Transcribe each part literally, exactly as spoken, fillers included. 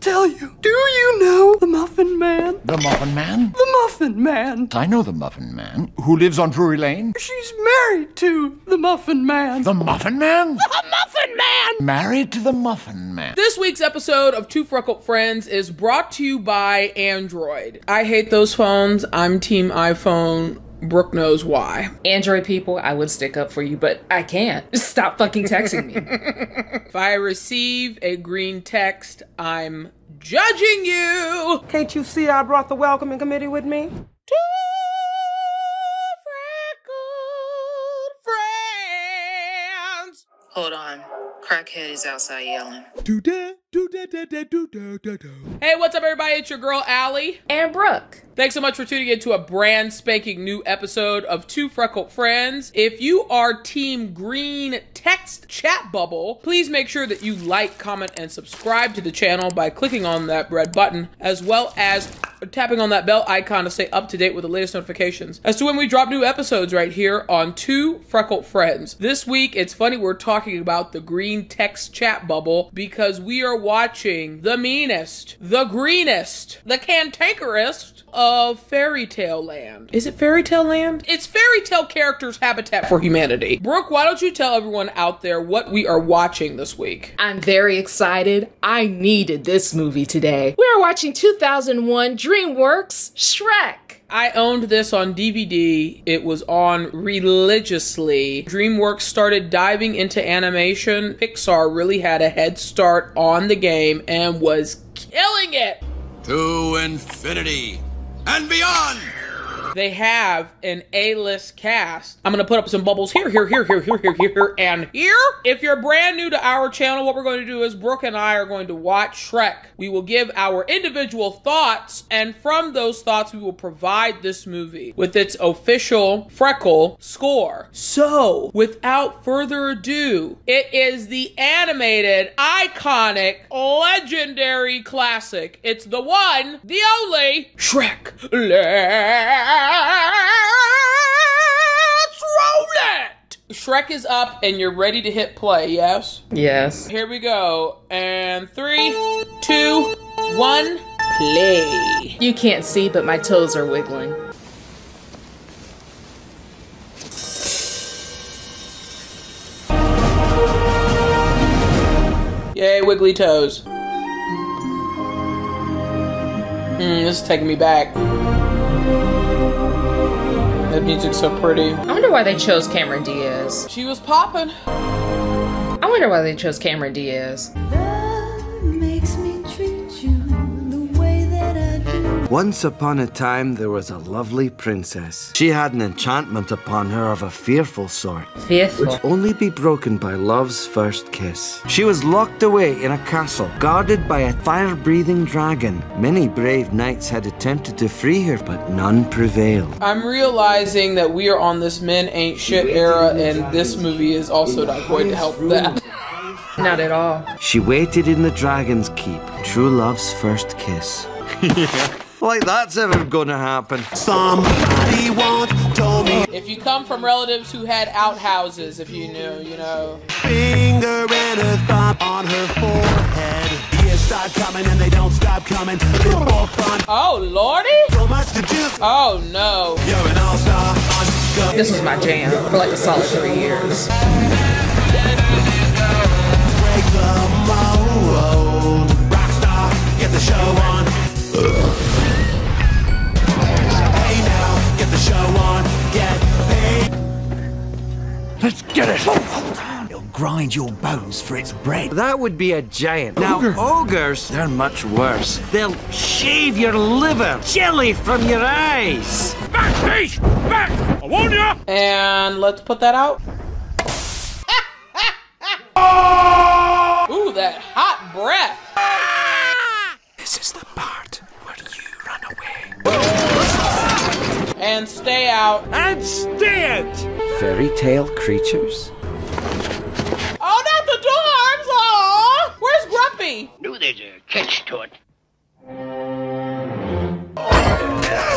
tell you. Do you know the Muffin Man? The Muffin Man? The Muffin Man. I know the Muffin Man who lives on Drury Lane. She's married to the Muffin Man. The Muffin Man? The Muffin Man! Married to the Muffin Man. This week's episode of Two Freckled Friends is brought to you by Android. I hate those phones. I'm team iPhone. Brooke knows why. Android people, I would stick up for you, but I can't. Stop fucking texting me. If I receive a green text, I'm judging you. Can't you see I brought the welcoming committee with me? Two Freckled Friends. Hold on. Crackhead is outside yelling. Do da, do da, da, da, do da, da, da. Hey, what's up, everybody? It's your girl, Allie. And Brooke. Thanks so much for tuning in to a brand spanking new episode of Two Freckled Friends. If you are Team Green Text Chat Bubble, please make sure that you like, comment, and subscribe to the channel by clicking on that red button, as well as tapping on that bell icon to stay up to date with the latest notifications as to when we drop new episodes right here on Two Freckled Friends. This week, it's funny, we're talking about the green text chat bubble because we are watching the meanest, the greenest, the cantankerest of Fairy Tale Land. Is it Fairy Tale Land? It's Fairy Tale Characters Habitat for Humanity. Brooke, why don't you tell everyone out there what we are watching this week? I'm very excited. I needed this movie today. We are watching two thousand one DreamWorks Shrek. I owned this on D V D. It was on religiously. DreamWorks started diving into animation. Pixar really had a head start on the game and was killing it. To infinity and beyond. They have an A-list cast. I'm gonna put up some bubbles here, here, here, here, here, here, here, here, and here. If you're brand new to our channel, what we're going to do is Brooke and I are going to watch Shrek. We will give our individual thoughts, and from those thoughts, we will provide this movie with its official Freckle score. So, without further ado, it is the animated, iconic, legendary classic. It's the one, the only, Shrek. Let's roll it! Shrek is up and you're ready to hit play, yes? Yes. Here we go. And three, two, one, play. You can't see, but my toes are wiggling. Yay, wiggly toes. Mm, this is taking me back. That music's so pretty. I wonder why they chose Cameron Diaz. She was popping. I wonder why they chose Cameron Diaz. Love makes me treat you the way that I do. Once upon a time, there was a lovely princess. She had an enchantment upon her of a fearful sort. Fearful? Which only be broken by love's first kiss. She was locked away in a castle, guarded by a fire-breathing dragon. Many brave knights had attempted to free her, but none prevailed. I'm realizing that we are on this men ain't shit era, and this movie is also not going to help that. Not at all. She waited in the dragon's keep, true love's first kiss. Like that's ever gonna happen. Somebody once told me. If you come from relatives who had outhouses, if you knew, you know. Finger and a thumb on her forehead. Years start coming and they don't stop coming. Oh lordy! So much to choose. Oh no. You're an all-star on the. This was my jam for like a solid three years. Break the mold. Rockstar, get the show on. Ugh. Show on, get paid. Let's get it. Oh, hold on. It'll grind your bones for its bread. That would be a giant. Ogre. Now, ogres, they're much worse. They'll shave your liver, jelly from your eyes. Back, please! Back! I warn ya! And let's put that out. Ooh, that hot breath. This is the part where you run away. And stay out. And stay it! Fairy tale creatures. Oh, not the dorms! Aw! Where's Grumpy? No, there's a catch to it.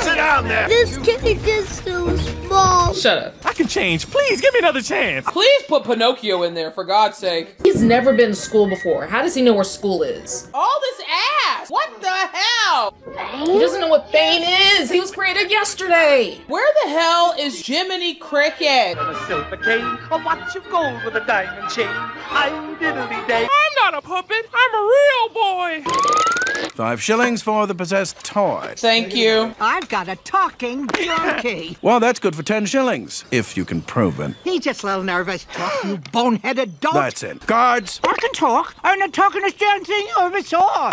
Sit down there! This kitten is so small. Shut up. I can change. Please, give me another chance. Please put Pinocchio in there, for God's sake. He's never been to school before. How does he know where school is? All this ass! Diaz. What the hell? He doesn't know what Bane is. He was created yesterday. Where the hell is Jiminy Cricket? On a silver cane, a watch of gold with a diamond chain. I'm diddly day. I'm not a puppet. I'm a real boy. Five shillings for the possessed toy. Thank you. I've got a talking donkey. Well, that's good for ten shillings, if you can prove it. He's just a little nervous. Talk, you boneheaded dog. That's it. Guards. I can talk. I'm not talking a damn thing over saw.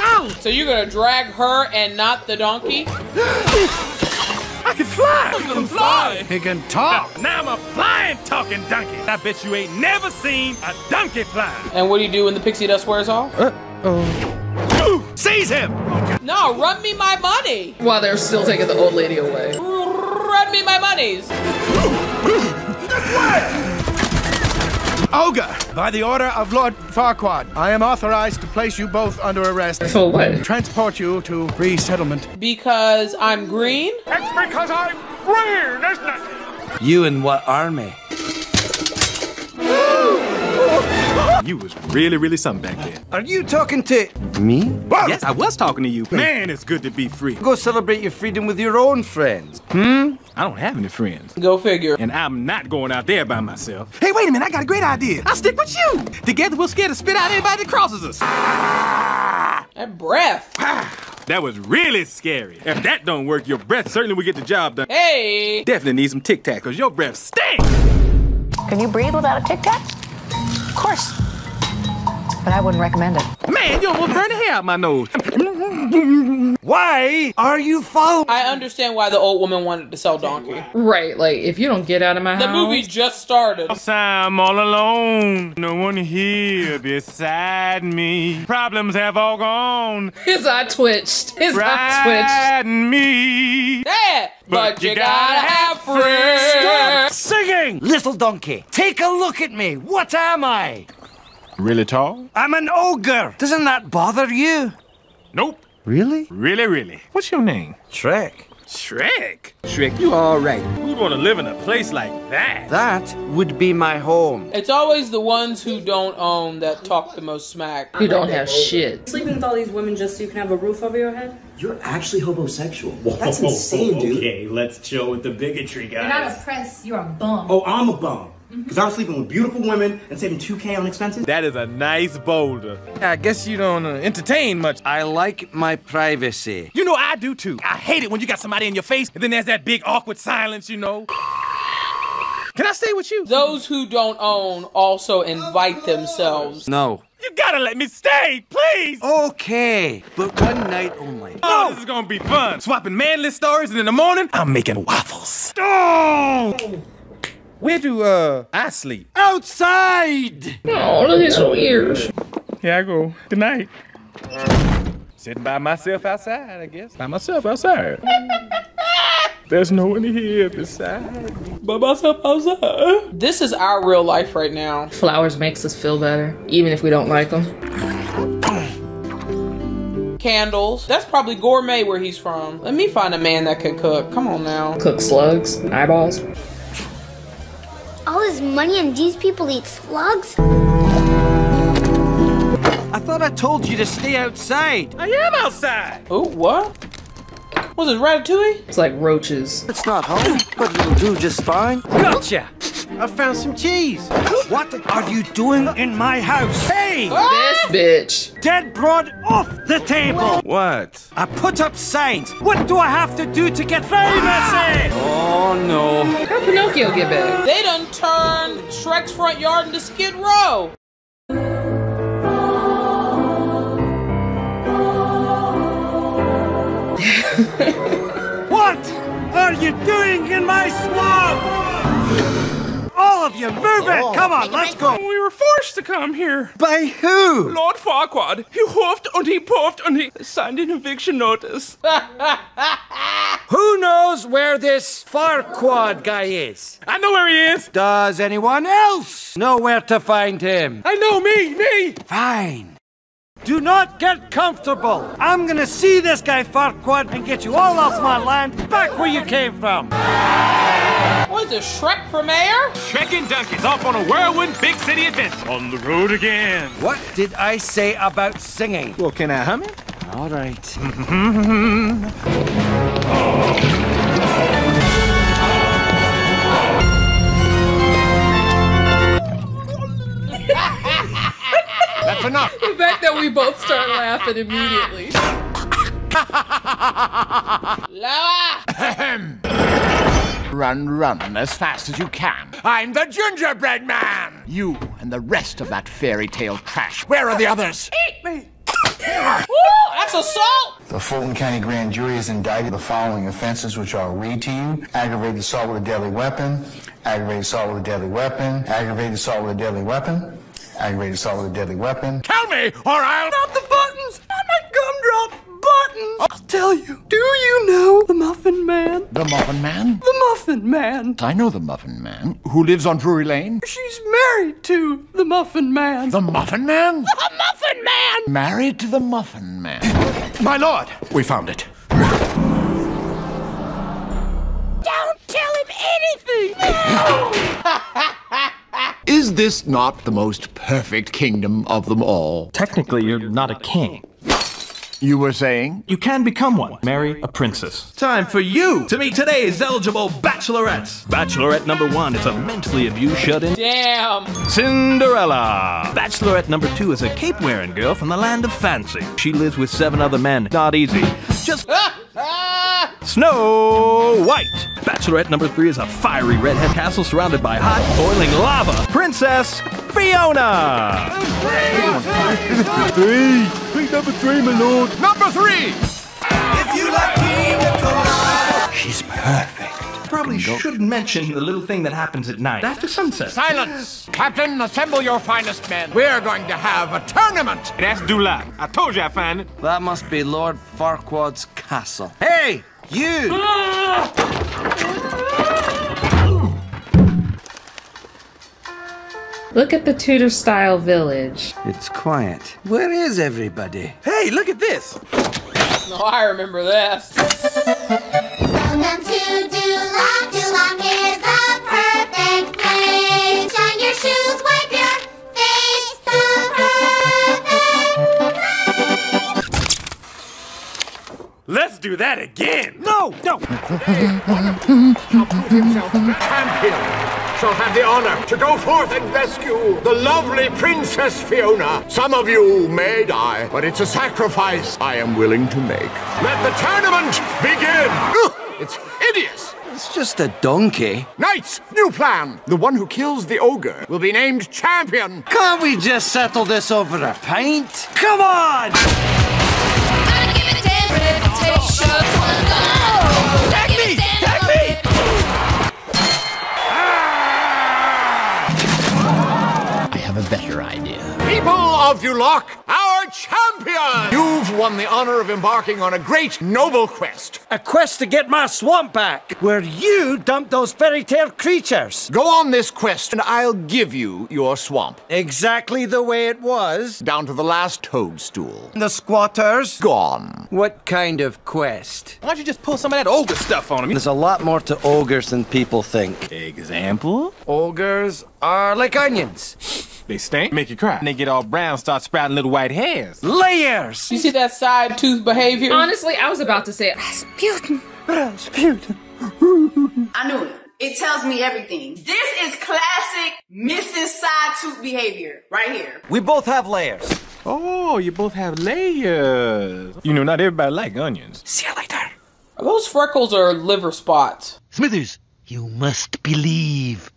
Ow. So you're gonna drag her and not the donkey? I can fly. I can fly. He can talk. Now, now I'm a flying talking donkey. I bet you ain't never seen a donkey fly. And what do you do when the pixie dust wears off? Uh-oh. Ooh, seize him. No, run me my money. While they're still taking the old lady away. Run me my monies. This way. Ogre, by the order of Lord Farquaad, I am authorized to place you both under arrest. For what? Transport you to resettlement. Because I'm green? That's because I'm green, isn't it? You and what army? You was really, really something back there. Are you talking to me? What? Yes, I was talking to you. Man, it's good to be free. Go celebrate your freedom with your own friends. Hmm? I don't have any friends. Go figure. And I'm not going out there by myself. Hey, wait a minute. I got a great idea. I'll stick with you. Together, we'll scare the spit out anybody that crosses us. Ah! That breath. Ah! That was really scary. If that don't work, your breath certainly will get the job done. Hey! Definitely need some Tic Tac, because your breath stinks. Can you breathe without a Tic Tac? Of course, but I wouldn't recommend it. Man, you almost burned the hair out my nose. Why are you following? I understand why the old woman wanted to sell donkey. Right, like, if you don't get out of my the house. The movie just started. I'm all alone. No one here beside me. Problems have all gone. His eye twitched. His eye twitched. Me. Yeah, but, but you gotta, gotta have friends. Stop singing. Little donkey, take a look at me. What am I? Really tall? I'm an ogre. Doesn't that bother you? Nope. Really? Really, really. What's your name? Shrek. Shrek? Shrek, you all right. Who'd want to live in a place like that? That would be my home. It's always the ones who don't own that talk the most smack. Who don't have shit. Sleeping with all these women just so you can have a roof over your head? You're actually homosexual. Whoa, that's insane, dude. Okay, let's chill with the bigotry, guys. You're not oppressed, you're a bum. Oh, I'm a bum. Because I'm sleeping with beautiful women and saving two K on expenses. That is a nice boulder. I guess you don't uh, entertain much. I like my privacy. You know, I do too. I hate it when you got somebody in your face and then there's that big awkward silence, you know. Can I stay with you? Those who don't own also invite themselves. No. You gotta let me stay, please! Okay, but one night only. Oh, this is gonna be fun. Swapping manly stories and in the morning, I'm making waffles. Oh! Where do, uh, I sleep? Outside! Oh, look at his little ears. Yeah, I go. Good night. Sitting by myself outside, I guess. By myself outside. There's no one here beside me. By myself outside. This is our real life right now. Flowers makes us feel better, even if we don't like them. Candles. That's probably gourmet where he's from. Let me find a man that can cook. Come on now. Cook slugs, eyeballs. All his money and these people eat slugs? I thought I told you to stay outside. I am outside. Oh, what? Was it Ratatouille? It's like roaches. It's not home, but it'll do just fine. Gotcha! I found some cheese. What are you doing in my house? Hey! What? This bitch. Dead broad off the table. What? I put up signs. What do I have to do to get famous? Ah! Oh, no. How'd Pinocchio get back? They done turned Shrek's front yard into Skid Row. What are you doing in my swamp? All of you, move it! Oh, come on, let's go! We were forced to come here. By who? Lord Farquaad. He huffed and he puffed and he signed an eviction notice. Who knows where this Farquaad guy is? I know where he is. Does anyone else know where to find him? I know, me, me! Fine. Do not get comfortable. I'm gonna see this guy Farquaad and get you all off my land back where you came from. Was it Shrek for mayor? Shrek and Duncan's off on a whirlwind big city adventure. On the road again. What did I say about singing? Well, can I hum it? All right. That's enough. The fact that we both start laughing immediately. Lower! Run, run as fast as you can. I'm the gingerbread man! You and the rest of that fairy tale trash. Where are the others? Eat me! Woo! That's assault! The Fulton County Grand Jury has indicted the following offenses, which I'll read to you. Aggravated assault with a deadly weapon. Aggravated assault with a deadly weapon. Aggravated assault with a deadly weapon. Aggravated assault with a deadly weapon. Tell me, or I'll... Not the buttons! Not my gumdrop buttons! I'll tell you. Do you know the Muffin Man? The Muffin Man? The Muffin Man. I know the Muffin Man. Who lives on Drury Lane? She's married to the Muffin Man. The Muffin Man? The Muffin Man! Married to the Muffin Man. My lord! We found it. Don't tell him anything! No! Is this not the most perfect kingdom of them all? Technically, you're not a king. You were saying? You can become one. Marry a princess. Time for you to meet today's eligible bachelorettes. Bachelorette number one is a mentally abused shut-in. Damn! Cinderella. Bachelorette number two is a cape-wearing girl from the land of fancy. She lives with seven other men. Not easy. Just... Snow White. Bachelorette number three is a fiery redhead castle surrounded by hot, boiling lava. Princess Fiona! Three! Pick number three, my lord! Number three! If you like King Jakona! She's perfect. Probably shouldn't mention the little thing that happens at night. After sunset. Silence! Captain, assemble your finest men. We're going to have a tournament! That's Duloc. I told you I found it. That must be Lord Farquaad's castle. Hey! You! Look at the Tudor-style village. It's quiet. Where is everybody? Hey, look at this! Oh, I remember this. Welcome to Duloc. Duloc is a perfect place. Shine your shoes, wipe your face. The perfect place. Let's do that again! No, no! Shall prove himself champion. Shall have the honor to go forth and rescue the lovely Princess Fiona. Some of you may die, but it's a sacrifice I am willing to make. Let the tournament begin! Ugh, it's hideous! It's just a donkey. Knights, new plan. The one who kills the ogre will be named champion. Can't we just settle this over a pint? Come on! I give it ten reputations. Take me! Take me! I have a better idea. People of Duloc, our champion! You've won the honor of embarking on a great, noble quest. A quest to get my swamp back, where you dumped those fairy tale creatures. Go on this quest, and I'll give you your swamp. Exactly the way it was. Down to the last toadstool. The squatters? Gone. What kind of quest? Why don't you just pull some of that ogre stuff on them? There's a lot more to ogres than people think. Example? Ogres are like onions. They stink, make you cry, and they get all brown, start sprouting little white hairs. Layers! You see that side tooth behavior? Honestly, I was about to say it. Rasputin. Rasputin. I knew it. It tells me everything. This is classic Missus Side Tooth behavior right here. We both have layers. Oh, you both have layers. You know, not everybody like onions. See you later. Are those freckles or liver spots? Smithers, you must believe.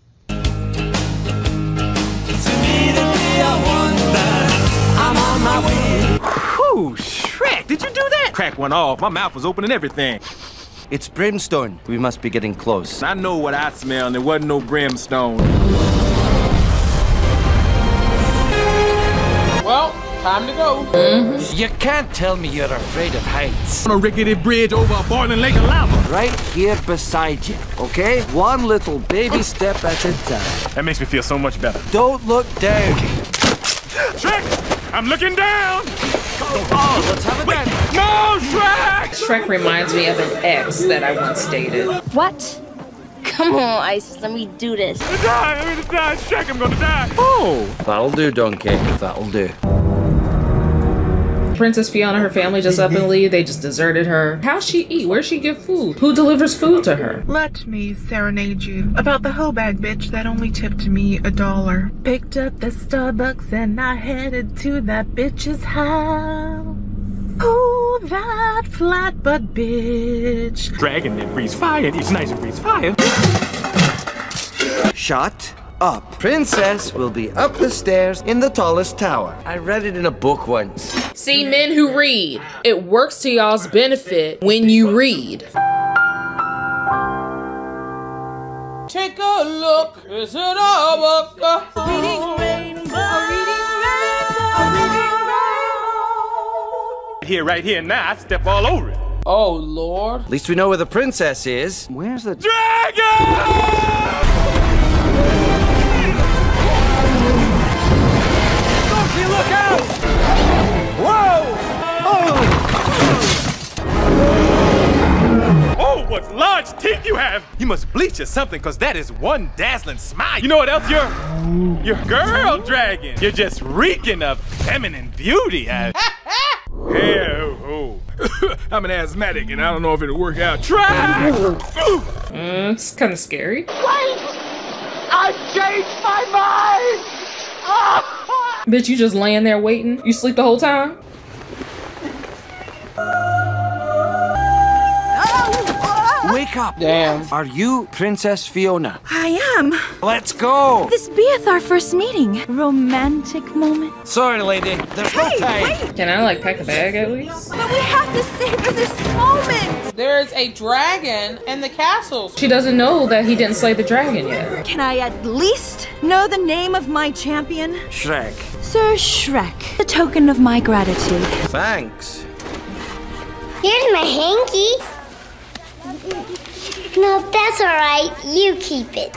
I'm on my way. Whew, Shrek, did you do that? Crack one off, my mouth was open and everything. It's brimstone. We must be getting close. I know what I smell, and there wasn't no brimstone. Well, time to go. Mm-hmm. You can't tell me you're afraid of heights. On a rickety bridge over a boiling lake of lava. Right here beside you, okay? One little baby step at a time. That makes me feel so much better. Don't look down. Okay. Shrek! I'm looking down! Oh, oh let's have a Wait. dance. No, Shrek! Shrek reminds me of an ex that I once dated. What? Come on, Isis, let me do this. I'm gonna die! I'm gonna die! Shrek, I'm gonna die! Oh! That'll do, donkey. That'll do. Princess Fiona, her family just up and leave. They just deserted her. How's she eat? Where's she get food? Who delivers food to her? Let me serenade you about the hoe bag bitch that only tipped me a dollar. Picked up the Starbucks and I headed to that bitch's house. Oh, that flat butt bitch. Dragon that breathes fire. It's nice and breathes fire. Shut up. Princess will be up the stairs in the tallest tower. I read it in a book once. See, men who read, it works to y'all's benefit when you read. Take a look. Is it all up? Reading Rainbow. Reading Rainbow. Here, right here, now I step all over it. Oh, Lord. At least we know where the princess is. Where's the dragon? Sophie, look out! Whoa! Oh! Oh, what large teeth you have! You must bleach or something, because that is one dazzling smile. You know what else? You're, you're girl dragon. You're just reeking of feminine beauty. I... Hey, oh, oh. I'm an asthmatic and I don't know if it'll work out. Try! Mm, it's kind of scary. Wait! I changed my mind! Oh. Bitch, you just laying there waiting? You sleep the whole time? Wake up! Damn. Are you Princess Fiona? I am. Let's go! This beeth our first meeting. Romantic moment. Sorry, lady. There's hey, no time. Wait. Can I, like, pack a bag at least? But we have to savor this moment! There's a dragon in the castle. She doesn't know that he didn't slay the dragon yet. Can I at least know the name of my champion? Shrek. Sir Shrek. The token of my gratitude. Thanks. Here's my hanky. No, that's all right. You keep it.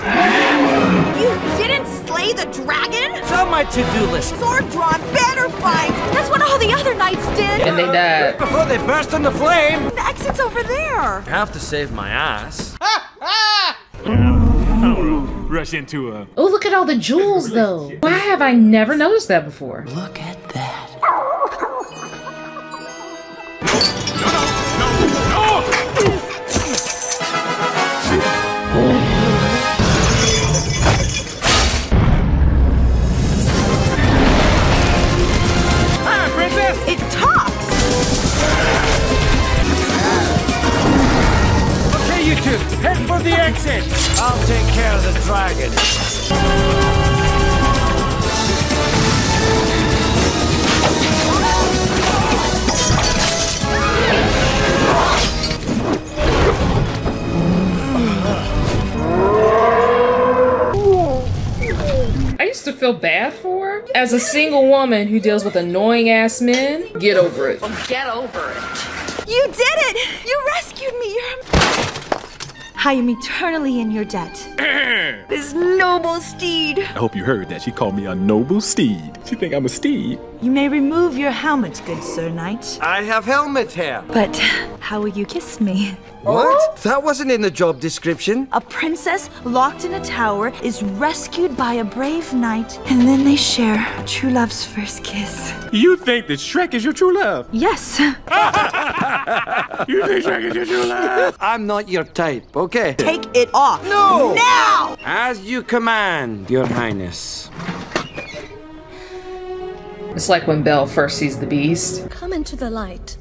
You didn't slay the dragon? It's on my to-do list. Sword drawn, banner fight. That's what all the other knights did. And they died. Before they burst into flame. The exit's over there. I have to save my ass. Ha ha! I don't know. Rush into a... Oh, look at all the jewels, though. Why have I never noticed that before? Look at that. It talks! Okay, you two, head for the exit! I'll take care of the dragon. I used to feel bad for as a single woman who deals with annoying ass men. Get over it. Well, get over it. You did it! You rescued me! You're... I am eternally in your debt. This noble steed. I hope you heard that. She called me a noble steed. She think I'm a steed. You may remove your helmet, good sir knight. I have helmet hair. But how will you kiss me? What? That wasn't in the job description. A princess locked in a tower is rescued by a brave knight, and then they share true love's first kiss. You think that Shrek is your true love? Yes. You think Shrek is your true love? I'm not your type, okay? Take it off. No! Now! As you command, your highness. It's like when Belle first sees the beast. Come into the light.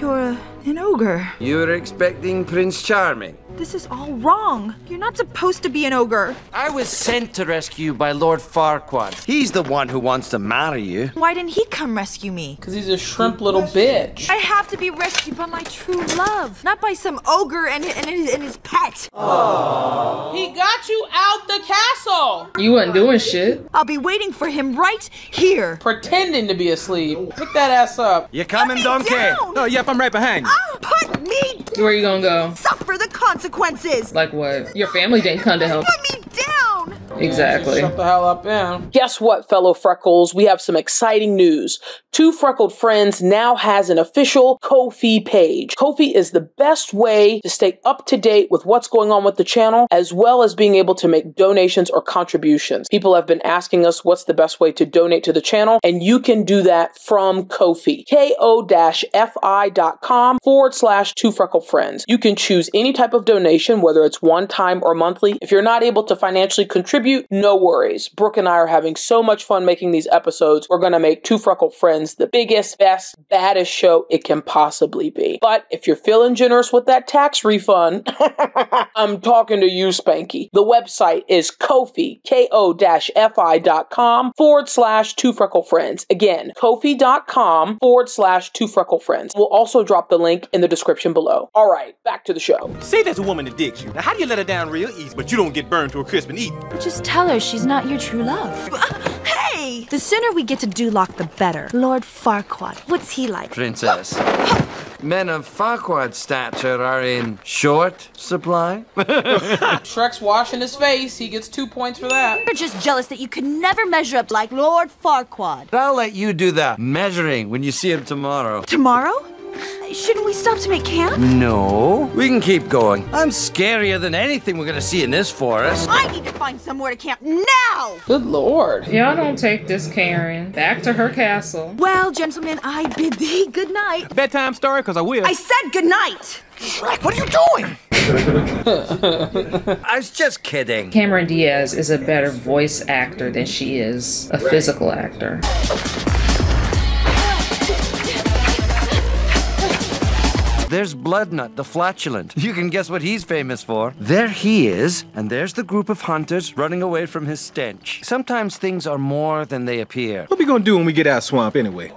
You're an ogre. You were expecting Prince Charming. This is all wrong. You're not supposed to be an ogre. I was sent to rescue you by Lord Farquaad. He's the one who wants to marry you. Why didn't he come rescue me? Because he's a shrimp little bitch. I have to be rescued by my true love, not by some ogre and, and, and his pet. Aww. He got you out the castle. You weren't doing shit. I'll be waiting for him right here. Pretending to be asleep. Pick that ass up. You're coming, donkey. Down. Oh, yep, I'm right behind you. Oh, put me down. Where are you gonna go? Suffer the consequences. Like what? Your family didn't come to help. Put me down. Exactly. Shut the hell up, yeah. Guess what, fellow Freckles? We have some exciting news. Two Freckled Friends now has an official Ko-fi page. Ko-fi is the best way to stay up to date with what's going on with the channel, as well as being able to make donations or contributions. People have been asking us what's the best way to donate to the channel, and you can do that from Ko-fi. Ko-fi.com forward slash two Freckled Friends. You can choose any type of donation, whether it's one time or monthly. If you're not able to financially contribute, no worries. Brooke and I are having so much fun making these episodes. We're going to make Two Freckled Friends the biggest, best, baddest show it can possibly be. But if you're feeling generous with that tax refund, I'm talking to you, Spanky. The website is Ko-fi, ko-fi.com forward slash two Freckled Friends. Again, ko-fi.com forward slash two Freckled Friends. We'll also drop the link in the description below. All right, back to the show. Say there's a woman that digs you. Now, how do you let her down real easy, but you don't get burned to a crisp and eat? Just tell her she's not your true love. Hey! The sooner we get to Duloc, the better. Lord Farquaad, what's he like? Princess. Men of Farquaad's stature are in short supply. Shrek's washing his face. He gets two points for that. You're just jealous that you could never measure up like Lord Farquaad. I'll let you do the measuring when you see him tomorrow. Tomorrow? Shouldn't we stop to make camp? No. We can keep going. I'm scarier than anything we're gonna see in this forest. I need to find somewhere to camp now! Good lord. Y'all don't take this, Karen. Back to her castle. Well, gentlemen, I bid thee good night. Bedtime story, because I will. I said good night! Shrek, what are you doing? I was just kidding. Cameron Diaz is a better voice actor than she is a physical actor. There's Bloodnut, the flatulent. You can guess what he's famous for. There he is, and there's the group of hunters running away from his stench. Sometimes things are more than they appear. What are we gonna do when we get out of swamp anyway?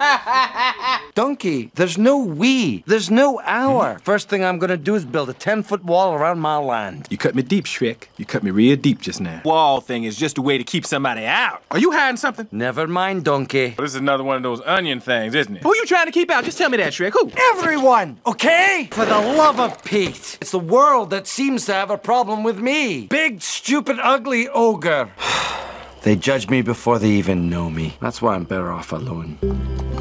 Donkey, there's no we, there's no our. First thing I'm gonna do is build a ten-foot wall around my land. You cut me deep, Shrek. You cut me real deep just now. Wall thing is just a way to keep somebody out. Are you hiding something? Never mind, Donkey. Well, this is another one of those onion things, isn't it? Who are you trying to keep out? Just tell me that, Shrek. Who? Everyone, okay? For the love of Pete! It's the world that seems to have a problem with me. Big, stupid, ugly ogre. They judge me before they even know me. That's why I'm better off alone.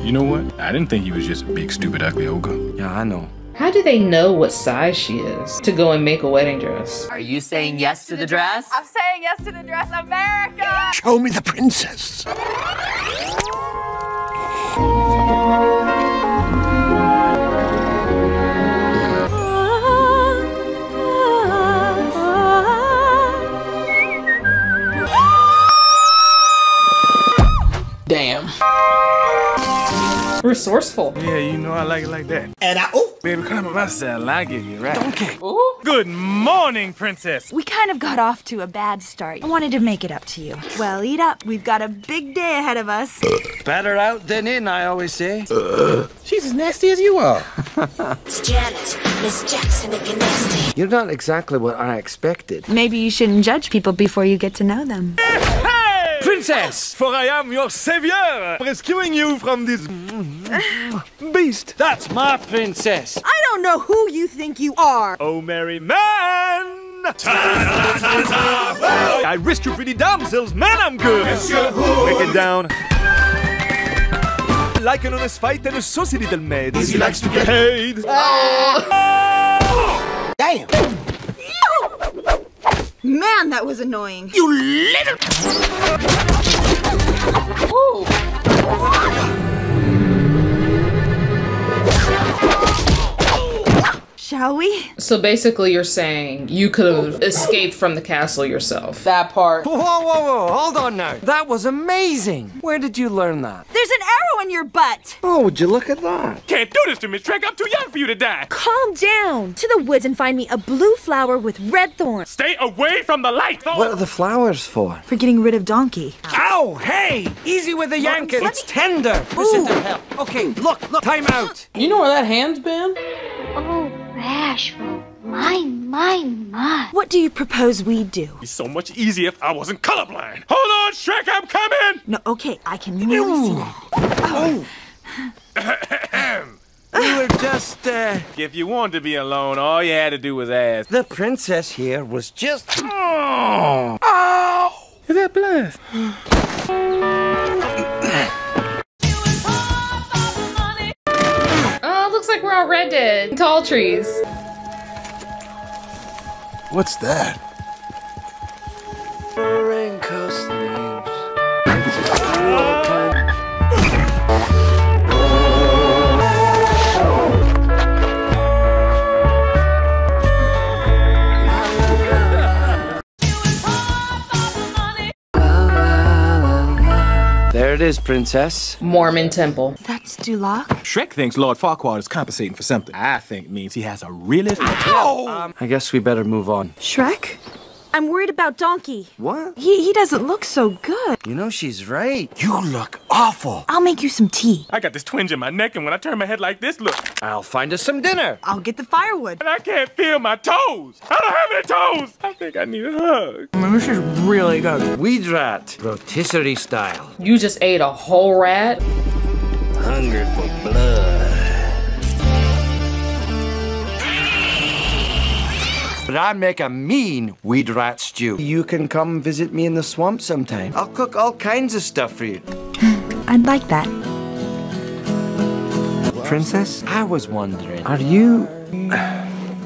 You know what? I didn't think he was just a big, stupid, ugly ogre. Yeah, I know. How do they know what size she is to go and make a wedding dress? Are you saying yes to the dress? I'm saying yes to the dress, America! Show me the princess. Damn. Resourceful. Yeah, you know I like it like that. And I, oh! Baby, climb up my saddle, I'll give you, right? Donkey. Ooh. Good morning, princess. We kind of got off to a bad start. I wanted to make it up to you. Well, eat up. We've got a big day ahead of us. Better out than in, I always say. She's as nasty as you are. It's Janet. Miss Jackson, it can nasty. You're not exactly what I expected. Maybe you shouldn't judge people before you get to know them. Princess, for I am your savior, rescuing you from this beast. That's my princess. I don't know who you think you are. Oh, merry man! Ta -da, ta -da, oh. I risked you pretty damsels, man, I'm good. Monsieur Hood. Break it down. Like an honest fight and a saucy little maid. He likes to get paid. Oh. Oh. Damn. Man, that was annoying. You little... Ooh. Shall we? So basically you're saying you could have escaped from the castle yourself. That part. Whoa, whoa, whoa, hold on now. That was amazing. Where did you learn that? There's an arrow in your butt. Oh, would you look at that? Can't do this to me, Shrek. I'm too young for you to die. Calm down. To the woods and find me a blue flower with red thorns. Stay away from the light. Thorn. What are the flowers for? For getting rid of Donkey. Ow, hey, easy with the yanking. It's me... tender. Ooh. Listen to hell. Okay, look, look, time out. You know where that hand's been? Oh. Bashful. My, my, my. What do you propose we do? It'd be so much easier if I wasn't colorblind. Hold on, Shrek, I'm coming! No, okay, I can really Ew. see that. Oh. oh. We were just, uh... If you wanted to be alone, all you had to do was ask. The princess here was just... Oh! Oh! bless. Oh, looks like we're already tall trees. What's that? Raincoat sleeves. There it is, princess. Mormon temple. That's Duloc. Shrek thinks Lord Farquaad is compensating for something. I think it means he has a really... Ow! Um, I guess we better move on. Shrek? I'm worried about Donkey. What? He, he doesn't look so good. You know she's right. You look awful. I'll make you some tea. I got this twinge in my neck, and when I turn my head like this, look. I'll find us some dinner. I'll get the firewood. And I can't feel my toes. I don't have any toes. I think I need a hug. I mean, this is really good. Weed rat, rotisserie style. You just ate a whole rat? Hungry for blood. But I make a mean weed rat stew. You can come visit me in the swamp sometime. I'll cook all kinds of stuff for you. I'd like that. Princess, I was wondering, are you...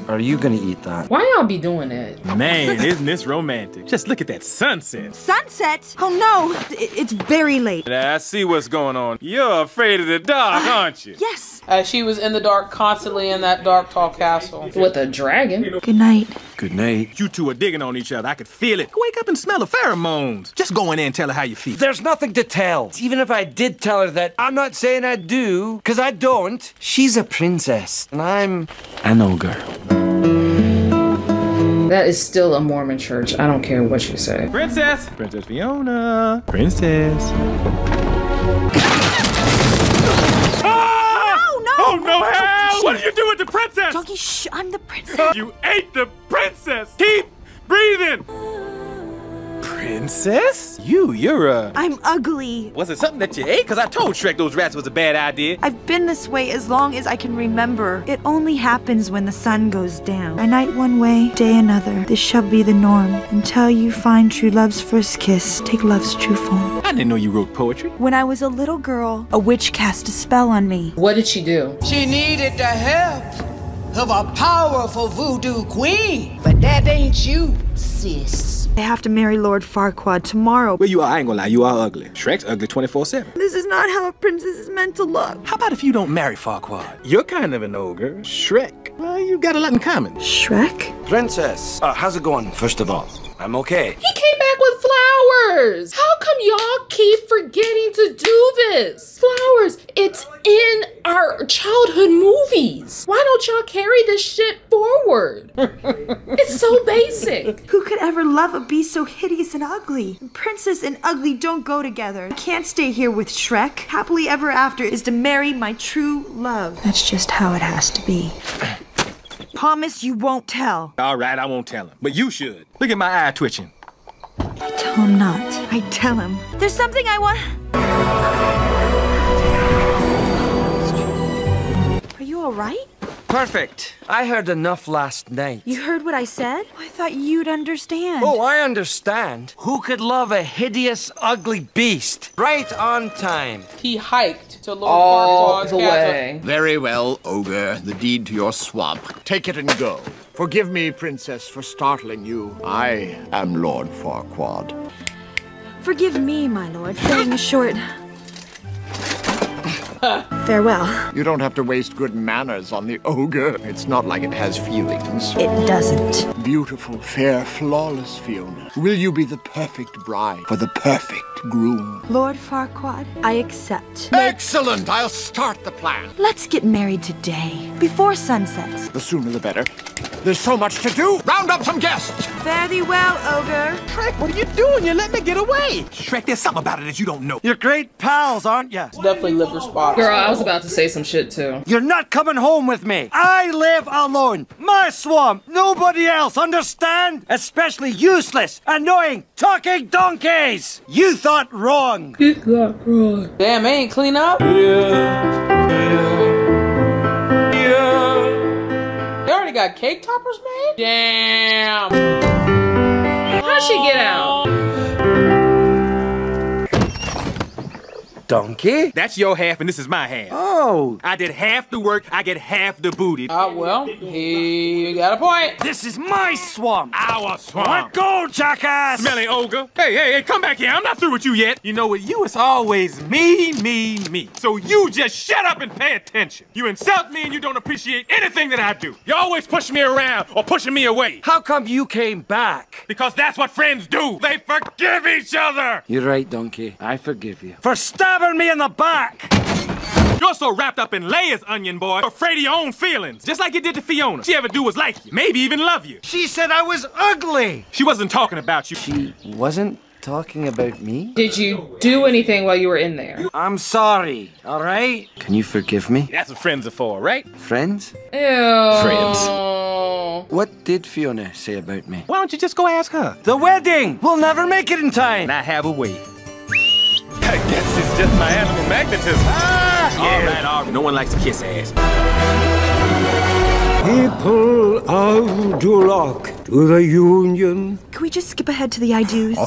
Are you gonna eat that? Why y'all be doing that? Man, isn't this romantic? Just look at that sunset. Sunset? Oh no, it's very late. I see what's going on. You're afraid of the dark, uh, aren't you? Yes. Uh, she was in the dark, constantly in that dark, tall castle. With a dragon. Good night. Good night. You two are digging on each other. I could feel it. Wake up and smell the pheromones. Just go in there and tell her how you feel. There's nothing to tell. Even if I did tell her that, I'm not saying I do, because I don't. She's a princess, and I'm an ogre. That is still a Mormon church. I don't care what you say. Princess! Princess Fiona. Princess. Oh no, hell! What did you do with the princess? Donkey, shh, I'm the princess. You ate the princess! Keep breathing! Princess? You, you're a... I'm ugly. Was it something that you ate? Because I told Shrek those rats was a bad idea. I've been this way as long as I can remember. It only happens when the sun goes down. A night one way, day another. This shall be the norm. Until you find true love's first kiss, take love's true form. I didn't know you wrote poetry. When I was a little girl, a witch cast a spell on me. What did she do? She needed the help of a powerful voodoo queen. But that ain't you, sis. I have to marry Lord Farquaad tomorrow. Well, you are, I ain't gonna lie, you are ugly. Shrek's ugly twenty-four seven. This is not how a princess is meant to look. How about if you don't marry Farquaad? You're kind of an ogre. Shrek, well, you got a lot in common. Shrek? Princess, uh, how's it going, first of all? I'm okay. He came back with flowers. How come y'all keep forgetting to do this? Flowers, it's in our childhood movies. Why don't y'all carry this shit forward? It's so basic. Who could ever love a beast so hideous and ugly? Princess and ugly don't go together. I can't stay here with Shrek. Happily ever after is to marry my true love. That's just how it has to be. Promise you won't tell. All right, I won't tell him, but you should. Look at my eye twitching. I tell him not. I tell him. There's something I want. Are you all right? Perfect. I heard enough last night. You heard what I said? I thought you'd understand. Oh, I understand. Who could love a hideous, ugly beast? Right on time. He hiked to Lord All the way. Very well, ogre. The deed to your swamp. Take it and go. Forgive me, princess, for startling you. I am Lord Farquaad. Forgive me, my lord, for being short. Farewell. You don't have to waste good manners on the ogre. It's not like it has feelings. It doesn't. Beautiful, fair, flawless Fiona. Will you be the perfect bride for the perfect groom? Lord Farquaad, I accept. Excellent! I'll start the plan. Let's get married today, before sunset. The sooner the better. There's so much to do. Round up some guests. Fare thee well, ogre. Shrek, what are you doing? You're letting me get away. Shrek, there's something about it that you don't know. You're great pals, aren't you? Definitely liver spot. Girl, I was about to say some shit, too. You're not coming home with me. I live alone. My swamp. Nobody else. Understand? Especially useless, annoying, talking donkeys. You thought wrong. You thought wrong. Damn, I ain't clean up. Yeah. Yeah. Yeah. They already got cake toppers made? Damn. How'd she get out? donkey. That's your half and this is my half. Oh. I did half the work, I get half the booty. Ah, uh, well, he got a point. This is my swamp. Our swamp. What go, jackass? Smelly ogre. Hey, hey, hey, come back here. I'm not through with you yet. You know, with you, it's always me, me, me. So you just shut up and pay attention. You insult me and you don't appreciate anything that I do. You always push me around or pushing me away. How come you came back? Because that's what friends do. They forgive each other. You're right, donkey. I forgive you. For stabbing me in the back. You're so wrapped up in layers, onion boy, afraid of your own feelings. Just like you did to Fiona. She ever do was like you, maybe even love you. She said I was ugly. She wasn't talking about you. She wasn't talking about me? Did you do anything while you were in there? I'm sorry, all right? Can you forgive me? That's what friends are for, right? Friends? Ew. Friends. What did Fiona say about me? Why don't you just go ask her? The wedding! We'll never make it in time! And I have a way. I guess it's just my animal magnetism. Ah, yeah. All right, all right. No one likes to kiss ass. People of Duloc, to the Union. Can we just skip ahead to the I do's?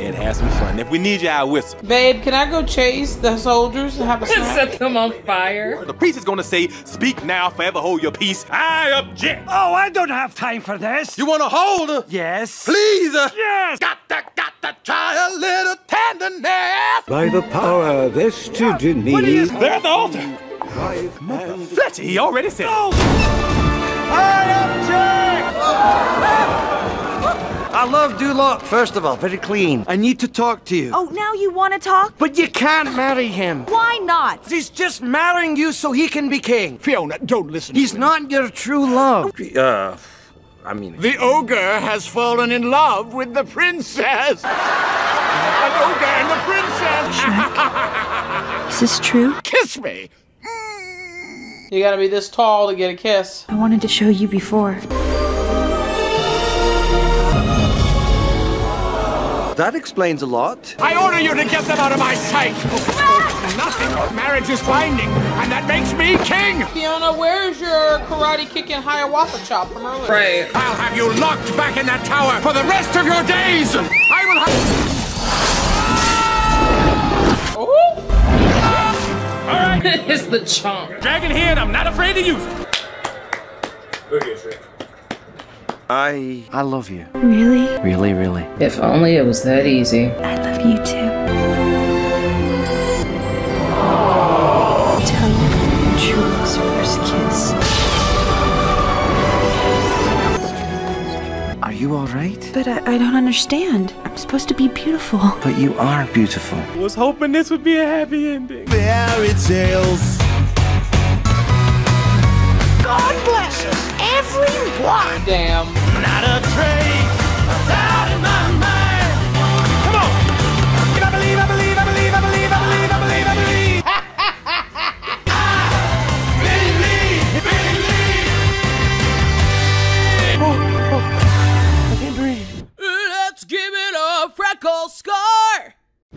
And have some fun. If we need you, I'll whistle. Babe, can I go chase the soldiers and have a snack? Set them on fire. The priest is gonna say, speak now, forever hold your peace. I object. Oh, I don't have time for this. You wanna hold her? Yes. Please her? Yes. Got that, got that, try a little tenderness. By the power vested in me. What is there at the altar? Fletcher, he already said. No! I object! I love Duloc. First of all, very clean. I need to talk to you. Oh, now you want to talk? But you can't marry him. Why not? He's just marrying you so he can be king. Fiona, don't listen He's to him. He's not your true love. Uh, I mean... The ogre has fallen in love with the princess. An ogre and the princess. Shrek, is this true? Kiss me. You gotta be this tall to get a kiss. I wanted to show you before. That explains a lot. I order you to get them out of my sight! Ah! Nothing. Marriage is binding, and that makes me king! Fiona, where's your karate kick and Hiawatha chop from earlier? Right. I'll have you locked back in that tower for the rest of your days! I will have... Oh! All right. It's the chomp. Dragon hand, I'm not afraid to use it. Look at Shrek. I... I love you. Really? Really, really. If only it was that easy. I love you too. Tell your true love's first kiss. Are you all right? But I, I don't understand. I'm supposed to be beautiful. But you are beautiful. I was hoping this would be a happy ending. Fairy tales. God bless us, everyone. Damn. Not a trace of doubt in my mind. Come on. I believe, I believe, I believe, I believe, I believe, I believe, I believe. I believe, believe. Oh, oh. I can't breathe. Let's give it a freckle scar.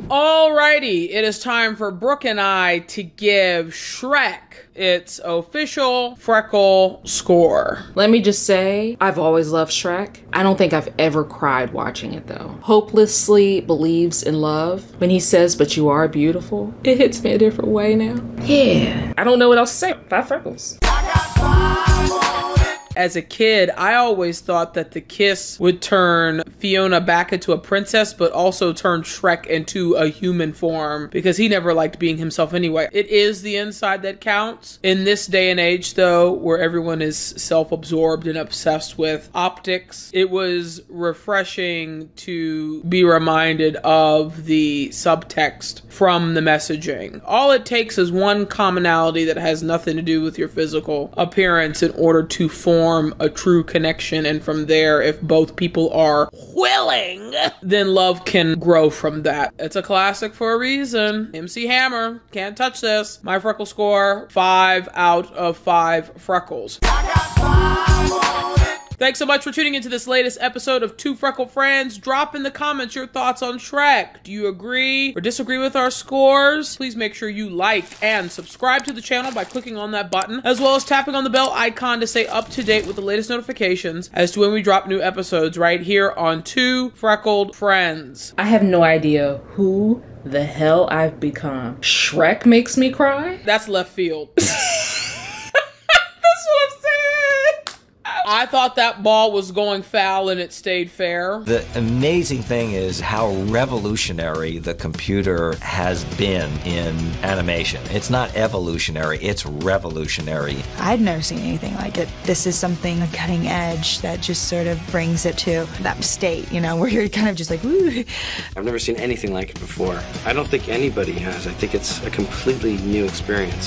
Alrighty, it is time for Brooke and I to give Shrek its official freckle score. Let me just say, I've always loved Shrek. I don't think I've ever cried watching it though. Hopelessly believes in love. When he says, but you are beautiful, it hits me a different way now. Yeah. I don't know what else to say. Five freckles. I got five. As a kid, I always thought that the kiss would turn Fiona back into a princess, but also turn Shrek into a human form because he never liked being himself anyway. It is the inside that counts. In this day and age, though, where everyone is self-absorbed and obsessed with optics, it was refreshing to be reminded of the subtext from the messaging. All it takes is one commonality that has nothing to do with your physical appearance in order to form a true connection, and from there, if both people are willing, then love can grow from that. It's a classic for a reason. M C Hammer, can't touch this. My freckle score, five out of five freckles. I got five on it. Thanks so much for tuning into this latest episode of Two Freckled Friends. Drop in the comments your thoughts on Shrek. Do you agree or disagree with our scores? Please make sure you like and subscribe to the channel by clicking on that button, as well as tapping on the bell icon to stay up to date with the latest notifications as to when we drop new episodes right here on Two Freckled Friends. I have no idea who the hell I've become. Shrek makes me cry? That's left field. I thought that ball was going foul and it stayed fair. The amazing thing is how revolutionary the computer has been in animation. It's not evolutionary, it's revolutionary. I'd never seen anything like it. This is something cutting edge that just sort of brings it to that state, you know, where you're kind of just like, woo. I've never seen anything like it before. I don't think anybody has. I think it's a completely new experience.